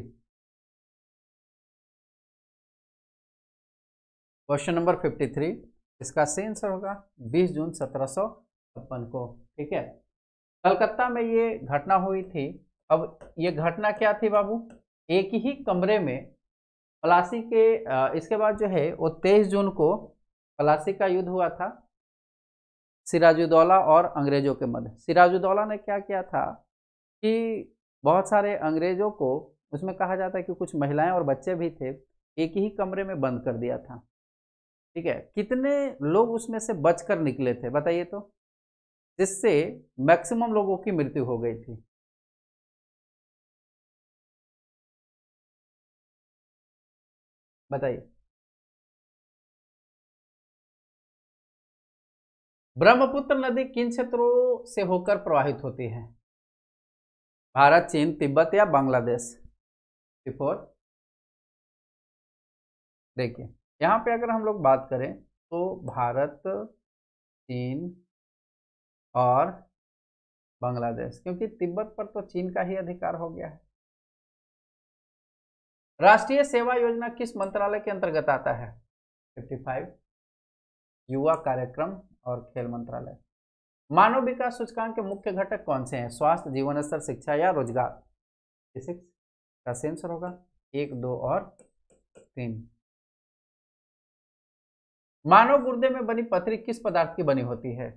क्वेश्चन नंबर 53, इसका सही आंसर होगा 20 जून 1756 को। ठीक है, कलकत्ता में ये घटना हुई थी। अब ये घटना क्या थी बाबू, एक ही कमरे में प्लासी के इसके बाद जो है वो 23 जून को प्लासी का युद्ध हुआ था सिराजुद्दौला और अंग्रेजों के मध्य। सिराजुद्दौला ने क्या किया था कि बहुत सारे अंग्रेजों को, उसमें कहा जाता है कि कुछ महिलाएं और बच्चे भी थे, एक ही कमरे में बंद कर दिया था। ठीक है, कितने लोग उसमें से बचकर निकले थे बताइए तो, जिससे मैक्सिमम लोगों की मृत्यु हो गई थी। बताइए, ब्रह्मपुत्र नदी किन क्षेत्रों से होकर प्रवाहित होती है? भारत, चीन, तिब्बत या बांग्लादेश? देखिए यहाँ पे अगर हम लोग बात करें तो भारत, चीन और बांग्लादेश, क्योंकि तिब्बत पर तो चीन का ही अधिकार हो गया है। राष्ट्रीय सेवा योजना किस मंत्रालय के अंतर्गत आता है? 55, युवा कार्यक्रम और खेल मंत्रालय। मानव विकास सूचकांक के मुख्य घटक कौन से हैं? स्वास्थ्य, जीवन स्तर, शिक्षा या रोजगार? 56 का सही आंसर होगा 1, 2 और 3। मानव गुर्दे में बनी पथरी किस पदार्थ की बनी होती है?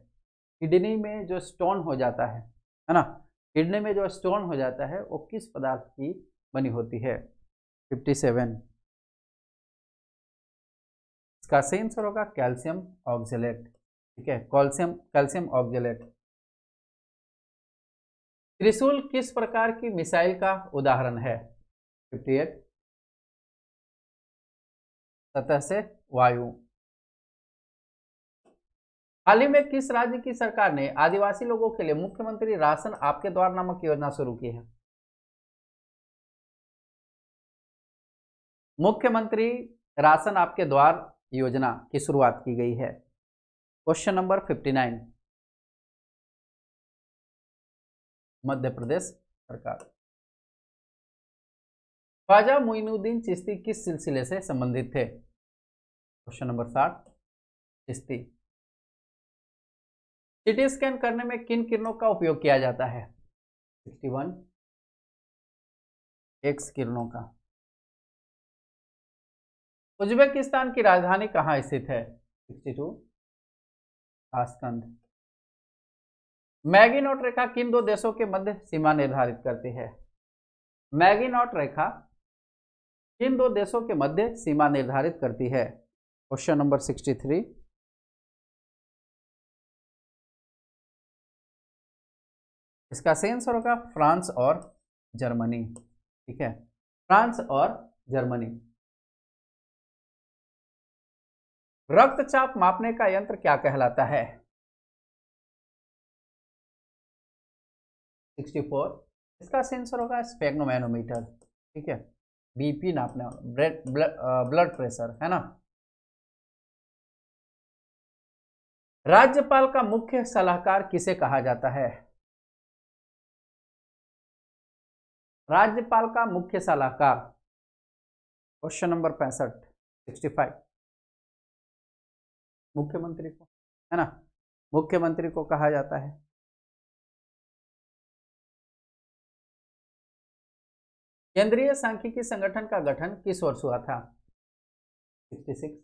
किडनी में जो स्टोन हो जाता है ना, किडनी में जो स्टोन हो जाता है वो किस पदार्थ की बनी होती है? 57, इसका सही आंसर होगा कैल्शियम ऑक्सैलेट। ठीक है, कैल्शियम ऑक्सैलेट। त्रिशूल किस प्रकार की मिसाइल का उदाहरण है? 58, सतह से वायु। हाल ही में किस राज्य की सरकार ने आदिवासी लोगों के लिए मुख्यमंत्री राशन आपके द्वार नामक योजना शुरू की है? मुख्यमंत्री राशन आपके द्वार योजना की शुरुआत की गई है। क्वेश्चन नंबर 59, मध्य प्रदेश सरकार। ख्वाजा मोइनुद्दीन चिश्ती किस सिलसिले से संबंधित थे? Question number 60, Chishti. CT scan करने में किन किरणों का उपयोग किया जाता है? 61, एक्स किरणों का। उज्बेकिस्तान की राजधानी कहाँ स्थित है? 62, ताशकंद। मैगिनॉट रेखा किन दो देशों के मध्य सीमा निर्धारित करती है? मैगिनॉट रेखा किन दो देशों के मध्य सीमा निर्धारित करती है? क्वेश्चन नंबर 63, इसका सही आंसर होगा फ्रांस और जर्मनी। ठीक है, फ्रांस और जर्मनी। रक्तचाप मापने का यंत्र क्या कहलाता है? 64, इसका सही आंसर होगा स्फेग्नोमैनोमीटर। ठीक है, बीपी नापने वाला, ब्लड प्रेशर है ना। राज्यपाल का मुख्य सलाहकार किसे कहा जाता है? राज्यपाल का मुख्य सलाहकार, क्वेश्चन नंबर 65, मुख्यमंत्री को, है ना, मुख्यमंत्री को कहा जाता है। केंद्रीय सांख्यिकी संगठन का गठन किस वर्ष हुआ था? 66,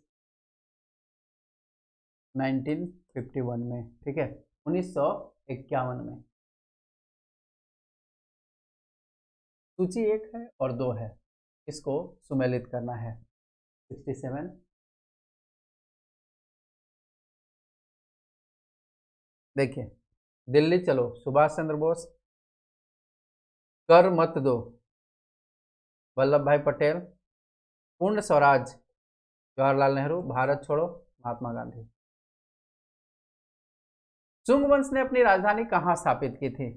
1951 में। ठीक है, 1951 में। सूची 1 है और 2 है, इसको सुमेलित करना है। 67, देखिए, दिल्ली चलो, सुभाष चंद्र बोस, कर मत दो, वल्लभ भाई पटेल, पूर्ण स्वराज, जवाहरलाल नेहरू, भारत छोड़ो, महात्मा गांधी। शुंग वंश ने अपनी राजधानी कहाँ स्थापित की थी?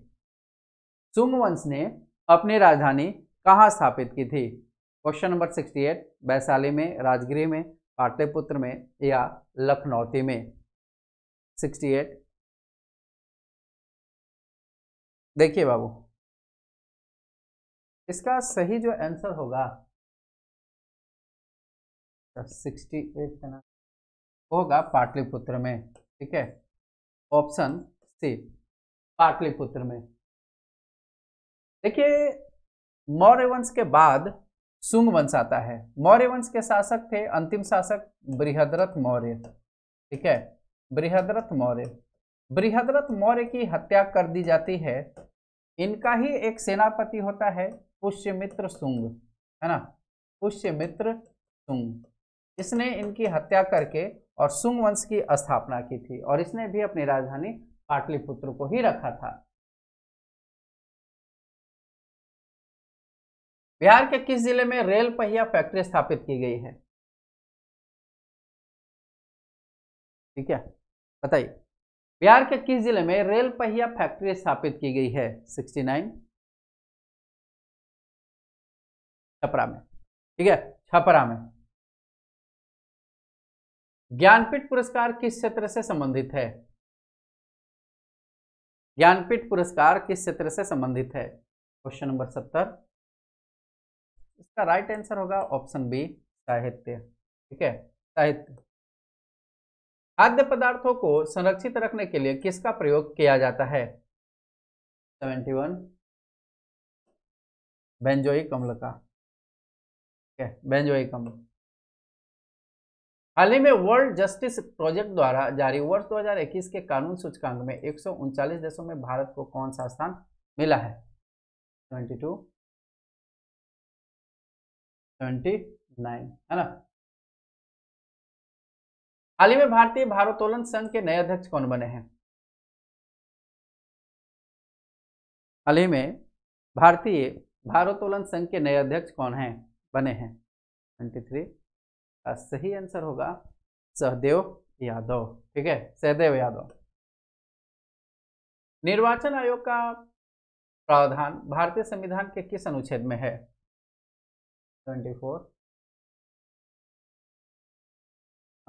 शुंग वंश ने अपनी राजधानी कहाँ स्थापित की थी? क्वेश्चन नंबर 68, वैशाली में, राजगृह में, पाटलिपुत्र में या लखनौती में? 68, देखिए बाबू, इसका सही जो आंसर होगा 68 है ना, होगा पाटलिपुत्र में, ठीक है, ऑप्शन सी पाटलिपुत्र में। देखिए मौर्य वंश के बाद शुंग वंश आता है। मौर्य वंश के शासक थे, अंतिम शासक बृहद्रथ मौर्य, ठीक है, बृहद्रथ मौर्य। बृहद्रथ मौर्य की हत्या कर दी जाती है। इनका ही एक सेनापति होता है पुष्यमित्र शुंग, है ना, पुष्यमित्र शुंग। इसने इनकी हत्या करके और शुंग वंश की स्थापना की थी और इसने भी अपनी राजधानी पाटलिपुत्र को ही रखा था। बिहार के किस जिले में रेल पहिया फैक्ट्री स्थापित की गई है? ठीक है, बताइए बिहार के किस जिले में रेल पहिया फैक्ट्री स्थापित की गई है? 69 छपरा में, ठीक है, छपरा में। ज्ञानपीठ पुरस्कार किस क्षेत्र से संबंधित है? ज्ञानपीठ पुरस्कार किस क्षेत्र से संबंधित है? Question number 70। इसका राइट आंसर होगा ऑप्शन बी साहित्य, ठीक है, साहित्य। खाद्य पदार्थों को संरक्षित रखने के लिए किसका प्रयोग किया जाता है? 71 बेंजोइक अम्ल का, ठीक है, बेंजोइक अम्ल। हाल ही में वर्ल्ड जस्टिस प्रोजेक्ट द्वारा जारी वर्ष 2021 के कानून सूचकांक में 139 देशों में भारत को कौन सा स्थान मिला है? 22, 29, है ना। हाल ही में भारतीय भारोत्तोलन संघ के नए अध्यक्ष कौन बने हैं? हाल ही में भारतीय भारोत्तोलन संघ के नए अध्यक्ष कौन हैं, बने हैं? 23 सही आंसर होगा सहदेव यादव, ठीक है, सहदेव यादव। निर्वाचन आयोग का प्रावधान भारतीय संविधान के किस अनुच्छेद में है? 24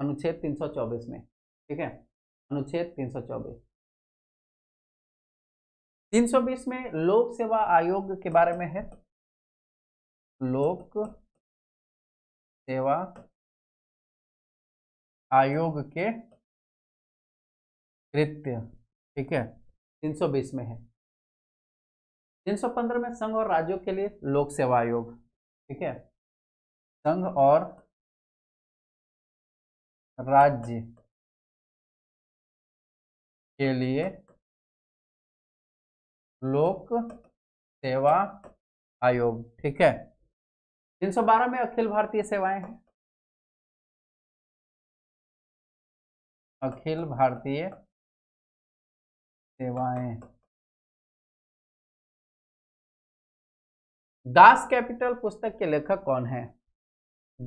अनुच्छेद 324 में, ठीक है, अनुच्छेद 324। 320 में लोक सेवा आयोग के बारे में है, लोक सेवा आयोग के कृत्य, ठीक है, 320 में है। 315 में संघ और राज्यों के लिए लोक सेवा आयोग, ठीक है, संघ और राज्य के लिए लोक सेवा आयोग, ठीक है। 312 में अखिल भारतीय सेवाएं हैं, अखिल भारतीय सेवाएं। दास कैपिटल पुस्तक के लेखक कौन है?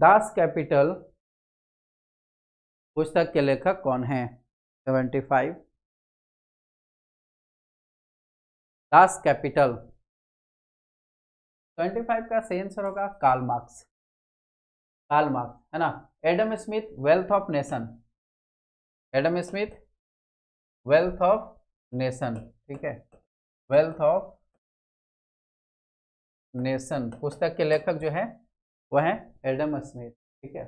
दास कैपिटल पुस्तक के लेखक कौन है? 75 दास कैपिटल। 25 का सही आंसर होगा कार्ल मार्क्स, कार्ल मार्क्स, है ना। Adam Smith wealth of nation, Adam Smith wealth of nation, ठीक है, वेल्थ ऑफ नेशन पुस्तक के लेखक जो है वह है एडम स्मिथ, ठीक है।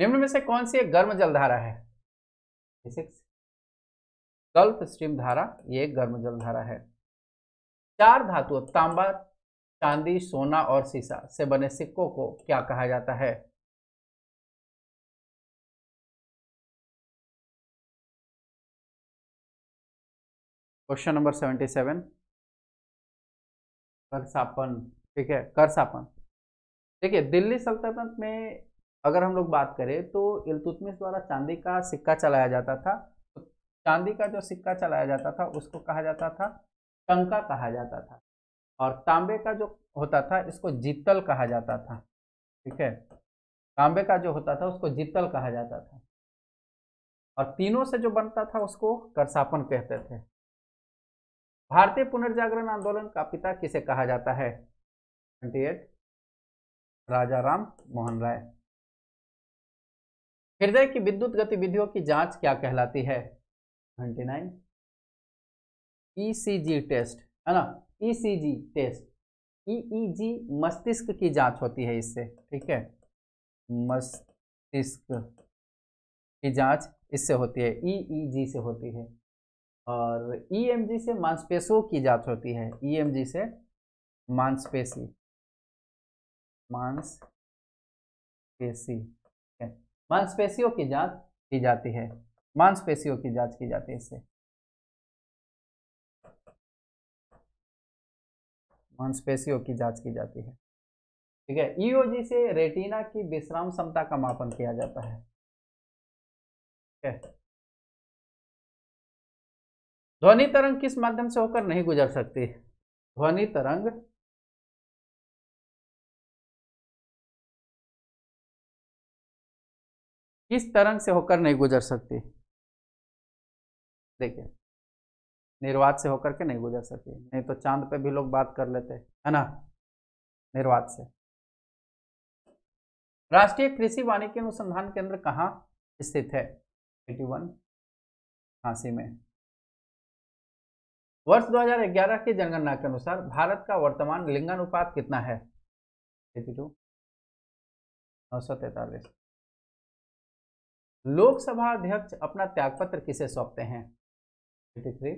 निम्न में से कौन सी एक गर्म जलधारा है? 6 गल्फ स्ट्रीम धारा, ये गर्म जलधारा है। 4 धातुओं तांबा, चांदी, सोना और सीसा से बने सिक्कों को क्या कहा जाता है? क्वेश्चन नंबर 77 करसापन, ठीक है, करसापन। देखिए दिल्ली सल्तनत में अगर हम लोग बात करें तो इल्तुतमिश द्वारा चांदी का सिक्का चलाया जाता था। चांदी का जो सिक्का चलाया जाता था उसको कहा जाता था कंका कहा जाता था, और तांबे का जो होता था इसको जितल कहा जाता था, ठीक है, तांबे का जो होता था उसको जितल कहा जाता था, और तीनों से जो बनता था उसको करसापन कहते थे। भारतीय पुनर्जागरण आंदोलन का पिता किसे कहा जाता है? 28 राजा राम मोहन राय। हृदय की विद्युत गतिविधियों की जांच क्या कहलाती है? 29 ईसीजी टेस्ट, है ना, ईसीजी टेस्ट। ईईजी मस्तिष्क की जांच होती है इससे, ठीक है, मस्तिष्क की जांच इससे होती है, ईईजी से होती है। और ईएमजी से मांसपेशियों की जांच होती है, ईएमजी से मांसपेशियों की जांच की जाती है, मांसपेशियों की जांच की जाती है इससे, मांसपेशियों की जांच की जाती है, ठीक है। ईओजी से रेटिना की विश्राम क्षमता का मापन किया जाता है, ठीक है। ध्वनि तरंग किस माध्यम से होकर नहीं गुजर सकती, ध्वनि तरंग किस तरंग से होकर नहीं गुजर सकती, देखिए निर्वात से होकर के नहीं गुजर सकती, नहीं तो चांद पे भी लोग बात कर लेते है ना, निर्वात से। राष्ट्रीय कृषि वानिकी अनुसंधान केंद्र कहाँ स्थित है, 81 झांसी में। वर्ष 2011 की जनगणना के अनुसार भारत का वर्तमान लिंगानुपात कितना है, 943। लोकसभा अध्यक्ष अपना त्यागपत्र किसे सौंपते हैं, 83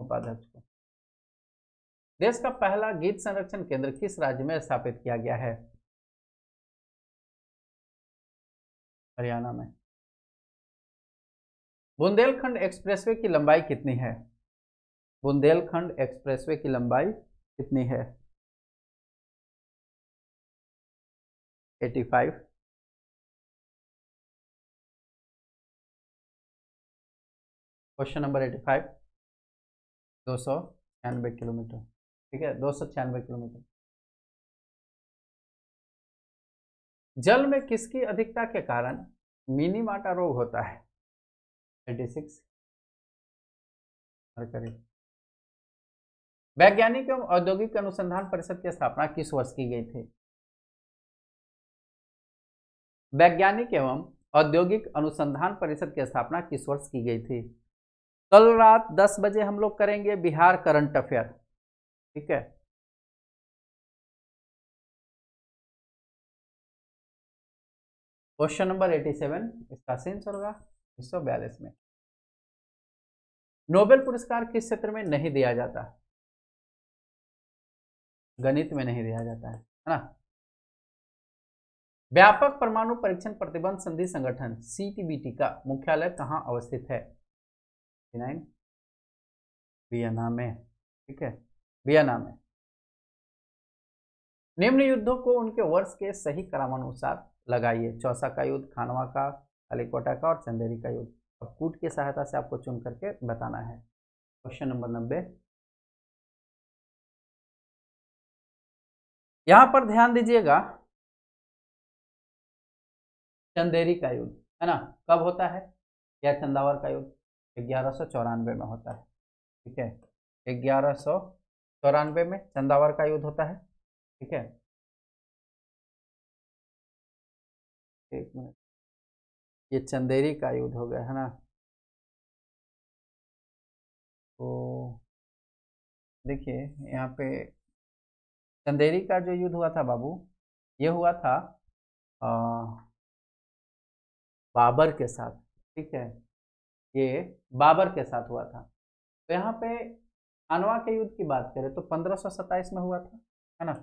उपाध्यक्ष को। देश का पहला गीत संरक्षण केंद्र किस राज्य में स्थापित किया गया है, हरियाणा में। बुंदेलखंड एक्सप्रेसवे की लंबाई कितनी है, बुंदेलखंड एक्सप्रेसवे की लंबाई कितनी है, 85। क्वेश्चन नंबर 85, 296 किलोमीटर, ठीक है, 296 किलोमीटर। जल में किसकी अधिकता के कारण मिनीमाटा रोग होता है, 86 मरकरी। वैज्ञानिक एवं औद्योगिक अनुसंधान परिषद की स्थापना किस वर्ष की गई थी, वैज्ञानिक एवं औद्योगिक अनुसंधान परिषद की स्थापना किस वर्ष की गई थी। कल रात 10 बजे हम लोग करेंगे बिहार करंट अफेयर, ठीक है। क्वेश्चन नंबर 87 इसका सेंस होगा 142 में। नोबेल पुरस्कार किस क्षेत्र में नहीं दिया जाता, गणित में नहीं दिया जाता है ना। व्यापक परमाणु परीक्षण प्रतिबंध संधि संगठन सीटीबीटी का मुख्यालय कहाँ अवस्थित है, 9 वियना में, ठीक है, वियना में। निम्न युद्धों को उनके वर्ष के सही क्रमानुसार लगाइए, चौसा का युद्ध, खानवा का, कालीकोटा का और चंदेरी का युद्ध। अब कूट की सहायता से आपको चुन करके बताना है। क्वेश्चन नंबर 90, यहां पर ध्यान दीजिएगा, चंदेरी का युद्ध है ना, कब होता है, या चंदावर का युद्ध 1194 में होता है, ठीक है, 1194 में चंदावर का युद्ध होता है, ठीक है। एक मिनट, ये चंदेरी का युद्ध हो गया है ना, तो देखिए यहाँ पे चंदेरी का जो युद्ध हुआ था बाबू, ये हुआ था बाबर के साथ, ठीक है, ये बाबर के साथ हुआ था। तो यहाँ पे खानवा के युद्ध की बात करें तो 1527 में हुआ था है ना,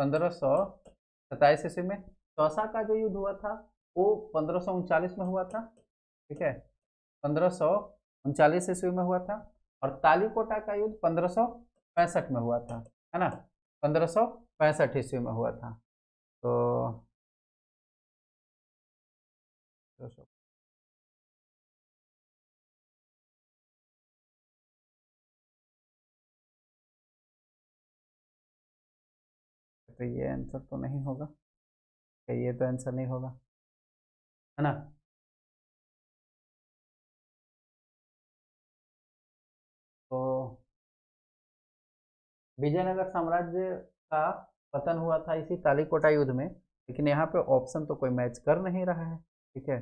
1527 ईस्वी में। चौसा का जो युद्ध हुआ था वो 1539 में हुआ था, ठीक है, 1539 ईस्वी में हुआ था। और तालीकोटा का युद्ध 1565 में हुआ था है ना, 1565 ईस्वी में हुआ था। तो ये आंसर तो नहीं होगा, ये तो आंसर नहीं होगा है ना। तो विजयनगर साम्राज्य का पतन हुआ था इसी तालीकोटा युद्ध में, लेकिन यहाँ पे ऑप्शन तो कोई मैच कर नहीं रहा है, ठीक है।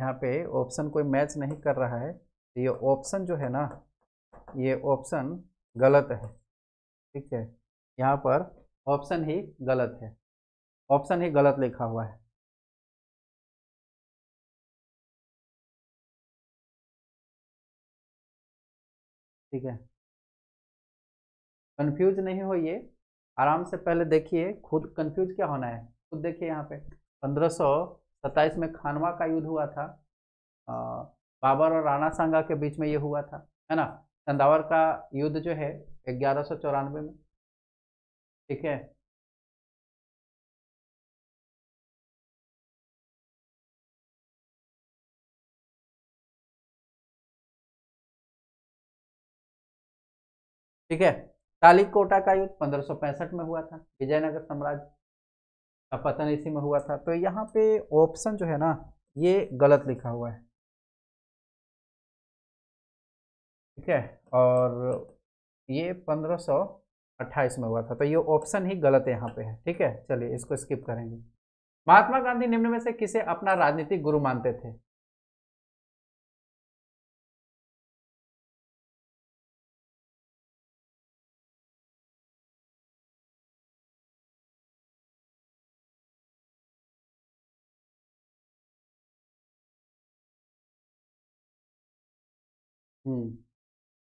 यहाँ पे ऑप्शन कोई मैच नहीं कर रहा है, ये ऑप्शन जो है ना, ये ऑप्शन गलत है, ठीक है। यहाँ पर ऑप्शन ही गलत है, ऑप्शन ही गलत लिखा हुआ है। ठीक है, कंफ्यूज नहीं होइए, आराम से पहले देखिए, खुद कंफ्यूज क्या होना है, खुद देखिए। यहाँ पे 1527 में खानवा का युद्ध हुआ था, बाबर और राणा सांगा के बीच में ये हुआ था, है ना। चंदावर का युद्ध जो है 1194 में, ठीक है। ठीक है, तालिकोटा का युद्ध 1565 में हुआ था, विजयनगर साम्राज्य का पतन इसी में हुआ था। तो यहाँ पे ऑप्शन जो है ना ये गलत लिखा हुआ है, ठीक है। और ये 1528 में हुआ था, तो ये ऑप्शन ही गलत है यहाँ पे है, ठीक है। चलिए इसको स्किप करेंगे। महात्मा गांधी निम्न में से किसे अपना राजनीतिक गुरु मानते थे?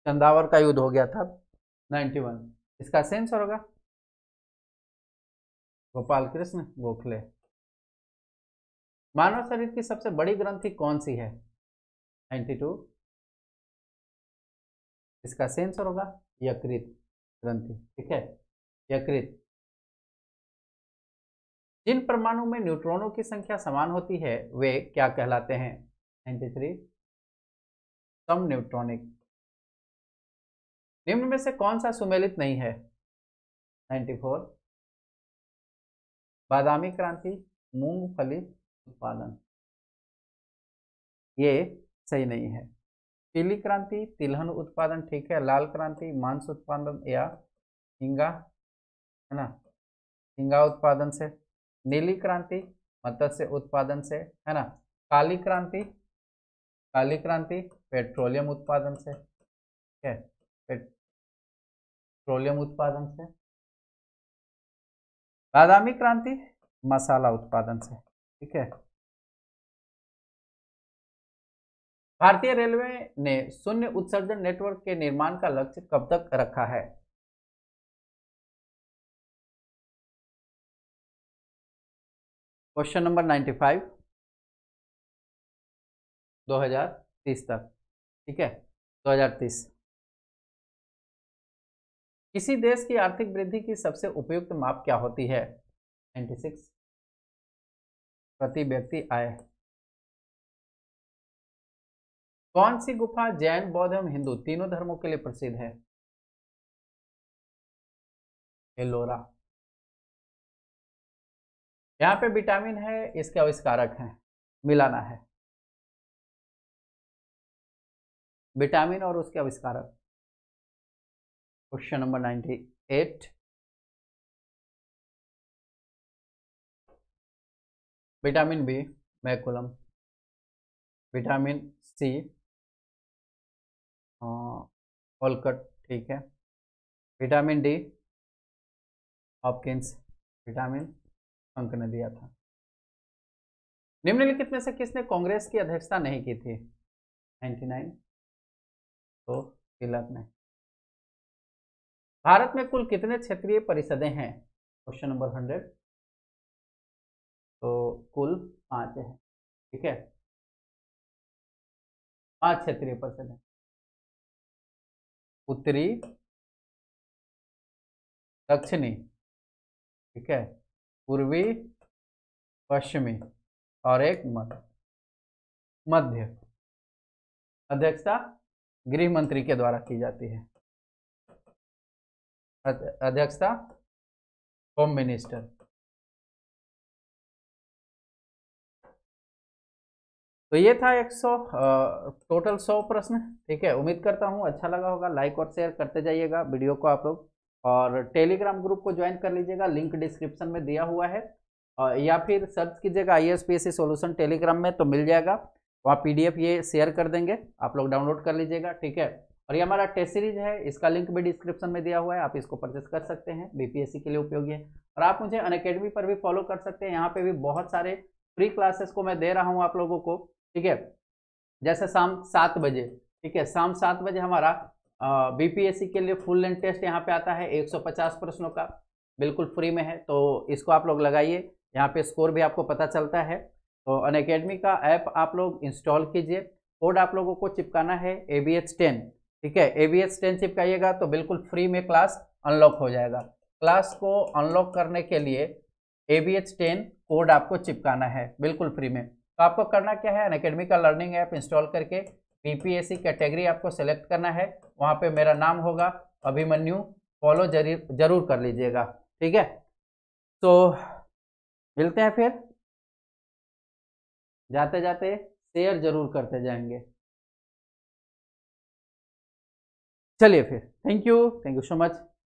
चंदावर का युद्ध हो गया था 91, इसका सेंसर होगा गोपाल कृष्ण गोखले। मानव शरीर की सबसे बड़ी ग्रंथि कौन सी है? 92, इसका सेंसर होगा यकृत ग्रंथि, ठीक है, यकृत। जिन परमाणु में न्यूट्रॉनों की संख्या समान होती है वे क्या कहलाते हैं? 93, सम न्यूट्रॉनिक। निम्न में से कौन सा सुमेलित नहीं है? 94, बादामी क्रांति, मूंगफली उत्पादन, ये सही नहीं है। पीली क्रांति, तिलहन उत्पादन, ठीक है। लाल क्रांति, मांस उत्पादन या हिंगा, है ना, हिंगा उत्पादन से। नीली क्रांति, मत्स्य उत्पादन से, है ना। काली क्रांति, काली क्रांति पेट्रोलियम उत्पादन से, ठीक है, पेट्रोलियम उत्पादन से। बादामी क्रांति मसाला उत्पादन से, ठीक है। भारतीय रेलवे ने शून्य उत्सर्जन नेटवर्क के निर्माण का लक्ष्य कब तक रखा है? 95, 2030 तक, ठीक है, 2030। किसी देश की आर्थिक वृद्धि की सबसे उपयुक्त माप क्या होती है? 96, प्रति व्यक्ति आय। कौन सी गुफा जैन, बौद्ध एवं हिंदू तीनों धर्मों के लिए प्रसिद्ध है? एलोरा। यहाँ पे विटामिन है, इसके आविष्कारक हैं, मिलाना है विटामिन और उसके आविष्कारक। Question number 98, vitamin B McCollum, vitamin C Olcott, ठीक है, विटामिन डी हॉपकिंस, विटामिन अंक ने दिया था। निम्नलिखित में से किसने कांग्रेस की अध्यक्षता नहीं की थी? 99, तो तिलक ने। भारत में कुल कितने क्षेत्रीय परिषदें हैं? क्वेश्चन नंबर 100, तो कुल 5 है, ठीक है, 5 क्षेत्रीय परिषदें। उत्तरी, दक्षिणी, ठीक है, पूर्वी, पश्चिमी और एक मध्य। अध्यक्षता गृह मंत्री के द्वारा की जाती है, अध्यक्षता होम मिनिस्टर। तो ये था 100 टोटल 100 प्रश्न, ठीक है। उम्मीद करता हूँ अच्छा लगा होगा, लाइक और शेयर करते जाइएगा वीडियो को आप लोग, और टेलीग्राम ग्रुप को ज्वाइन कर लीजिएगा, लिंक डिस्क्रिप्शन में दिया हुआ है, या फिर सर्च कीजिएगा IAS PSC सोल्यूशन टेलीग्राम में तो मिल जाएगा, वहाँ PDF ये शेयर कर देंगे, आप लोग डाउनलोड कर लीजिएगा, ठीक है। और ये हमारा टेस्ट सीरीज है, इसका लिंक भी डिस्क्रिप्शन में दिया हुआ है, आप इसको परचेस कर सकते हैं, बीपीएससी के लिए उपयोगी है। और आप मुझे अनअकैडमी पर भी फॉलो कर सकते हैं, यहाँ पे भी बहुत सारे फ्री क्लासेस को मैं दे रहा हूँ आप लोगों को, ठीक है। जैसे शाम 7 बजे, ठीक है, शाम 7 बजे हमारा बीपीएससी के लिए फुल लेंथ टेस्ट यहाँ पे आता है 150 प्रश्नों का, बिल्कुल फ्री में है, तो इसको आप लोग लगाइए, यहाँ पे स्कोर भी आपको पता चलता है। तो अनअकैडमी का ऐप आप लोग इंस्टॉल कीजिए, कोड आप लोगों को चिपकाना है ABH10, ठीक है, ABH10 चिपकाइएगा तो बिल्कुल फ्री में क्लास अनलॉक हो जाएगा। क्लास को अनलॉक करने के लिए ABH10 कोड आपको चिपकाना है बिल्कुल फ्री में। तो आपको करना क्या है, अनअकैडमी का लर्निंग ऐप इंस्टॉल करके बीपीएससी कैटेगरी आपको सेलेक्ट करना है, वहाँ पे मेरा नाम होगा अभिमन्यु, फॉलो जरूर कर लीजिएगा, ठीक है। तो मिलते हैं फिर, जाते जाते शेयर जरूर करते जाएंगे। चलिए फिर, थैंक यू सो मच।